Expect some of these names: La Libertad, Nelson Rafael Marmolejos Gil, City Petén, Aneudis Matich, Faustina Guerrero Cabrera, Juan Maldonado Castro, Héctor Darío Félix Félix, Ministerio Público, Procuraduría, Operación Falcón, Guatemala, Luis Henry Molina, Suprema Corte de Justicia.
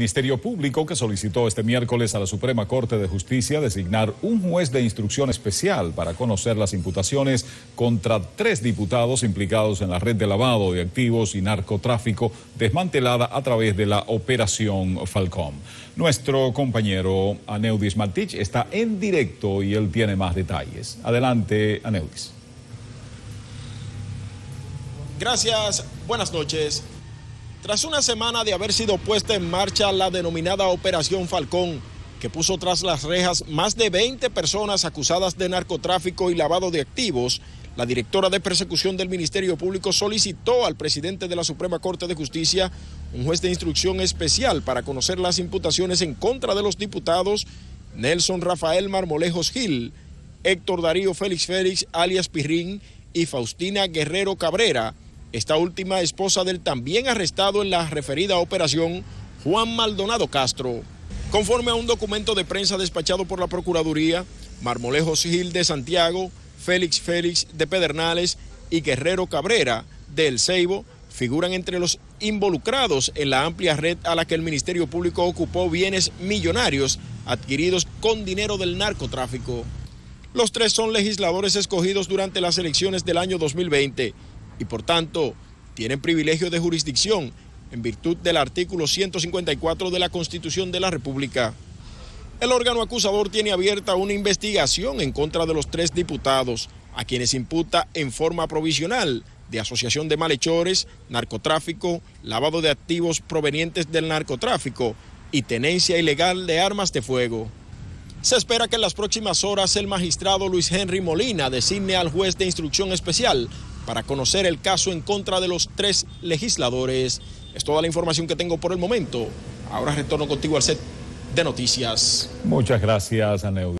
Ministerio Público, que solicitó este miércoles a la Suprema Corte de Justicia designar un juez de instrucción especial para conocer las imputaciones contra 3 diputados implicados en la red de lavado de activos y narcotráfico desmantelada a través de la Operación Falcón. Nuestro compañero Aneudis Matich está en directo y él tiene más detalles. Adelante, Aneudis. Gracias, buenas noches. Tras una semana de haber sido puesta en marcha la denominada Operación Falcón, que puso tras las rejas más de 20 personas acusadas de narcotráfico y lavado de activos, la directora de persecución del Ministerio Público solicitó al presidente de la Suprema Corte de Justicia un juez de instrucción especial para conocer las imputaciones en contra de los diputados Nelson Rafael Marmolejos Gil, Héctor Darío Félix Félix, alias Pirrín, y Faustina Guerrero Cabrera, esta última esposa del también arrestado en la referida operación, Juan Maldonado Castro. Conforme a un documento de prensa despachado por la Procuraduría, Marmolejos Gil de Santiago, Félix Félix de Pedernales y Guerrero Cabrera de El Ceibo figuran entre los involucrados en la amplia red a la que el Ministerio Público ocupó bienes millonarios adquiridos con dinero del narcotráfico. Los 3 son legisladores escogidos durante las elecciones del año 2020. Y por tanto, tienen privilegio de jurisdicción en virtud del artículo 154 de la Constitución de la República. El órgano acusador tiene abierta una investigación en contra de los 3 diputados, a quienes imputa en forma provisional de asociación de malhechores, narcotráfico, lavado de activos provenientes del narcotráfico y tenencia ilegal de armas de fuego. Se espera que en las próximas horas el magistrado Luis Henry Molina designe al juez de instrucción especial para conocer el caso en contra de los 3 legisladores. Es toda la información que tengo por el momento. Ahora retorno contigo al set de noticias. Muchas gracias, Aneud.